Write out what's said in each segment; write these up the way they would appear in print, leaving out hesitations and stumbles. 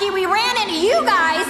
lucky we ran into you guys.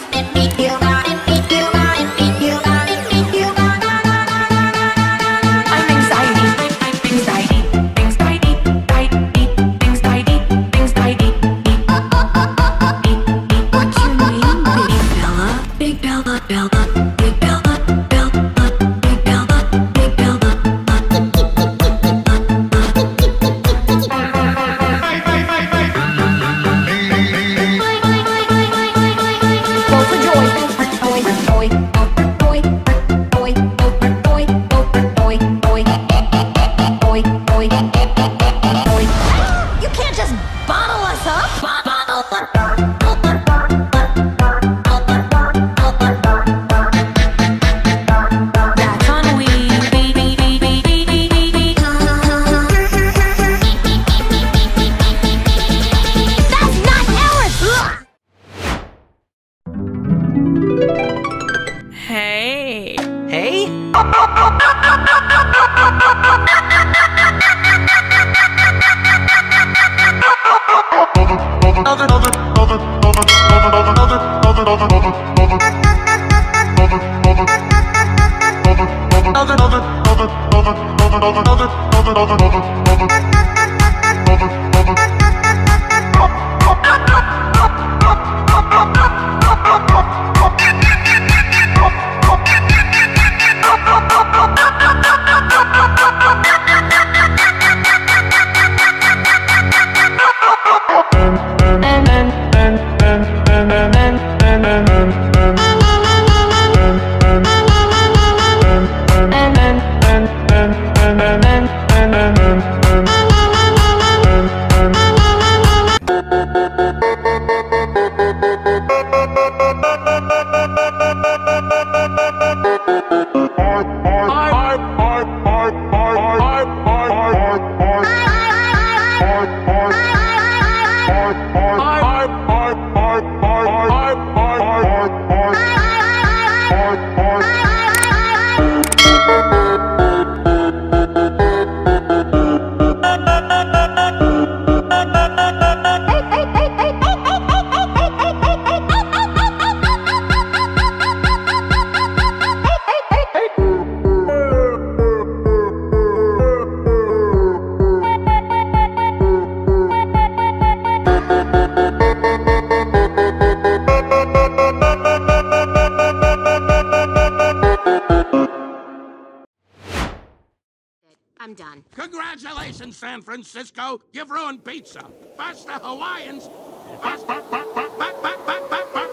I'm done. Congratulations, San Francisco. You've ruined pizza. Bust the Hawaiians. Bust,